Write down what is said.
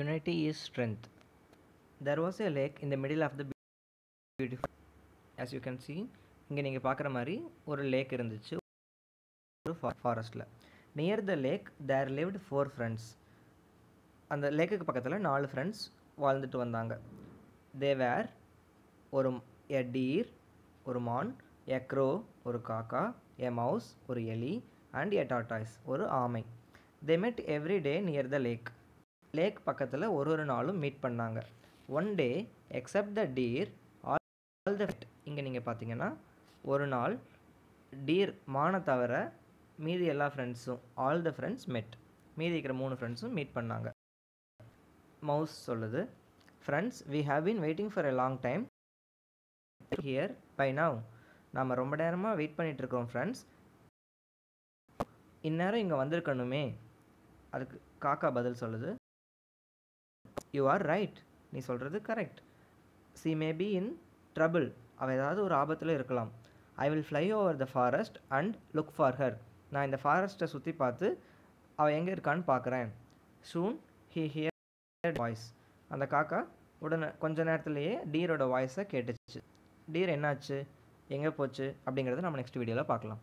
Unity is strength. There was a lake in the middle of the beautiful. As you can see, இங்கே நீங்கள் பார்க்குற மாதிரி ஒரு லேக் இருந்துச்சு ஒரு ஃபாரஸ்ட்டில். Near the lake there lived 4 friends. அந்த லேக்குக்கு பக்கத்தில் 4 ஃப்ரெண்ட்ஸ் வாழ்ந்துட்டு வந்தாங்க. தே வேர் ஒரு டீர், ஒரு மான், எ க்ரோ ஒரு காக்கா, எ மவுஸ் ஒரு எலி அண்ட் எ டார்டாய்ஸ் ஒரு ஆமை. They met every day near the lake. Lake பக்கத்தில் ஒரு நாளும் மீட் பண்ணாங்க. One day except the deer all the fit. இங்கே நீங்கள் பார்த்தீங்கன்னா ஒரு நாள் டீர் மானை தவிர மீதி எல்லா ஃப்ரெண்ட்ஸும் ஆல் த ஃப்ரெண்ட்ஸ் மெட். மீதி இருக்கிற 3 ஃப்ரெண்ட்ஸும் மீட் பண்ணாங்க. மவுஸ் சொல்லுது, friends we have been waiting for a long time here by now. நாம் ரொம்ப நேரமாக வெயிட் பண்ணிகிட்ருக்கோம் ஃப்ரெண்ட்ஸ், இந்நேரம் இங்கே வந்திருக்கணுமே. அதுக்கு காக்கா பதில் சொல்லுது, யூ ஆர் ரைட், நீ சொல்கிறது correct. She may be in trouble, அவள் ஏதாவது ஒரு ஆபத்தில் இருக்கலாம். I will fly over the forest and look for her. நான் இந்த ஃபாரஸ்ட்டை சுற்றி பார்த்து அவள் எங்கே இருக்கான்னு பார்க்குறேன். Soon he hear voice. அந்த காக்கா உடனே கொஞ்ச நேரத்துலேயே டீரோட வாய்ஸை கேட்டுச்சு. டீர் என்னாச்சு, எங்கே போச்சு அப்படிங்கிறத நம்ம நெக்ஸ்ட் வீடியோவில் பார்க்கலாம்.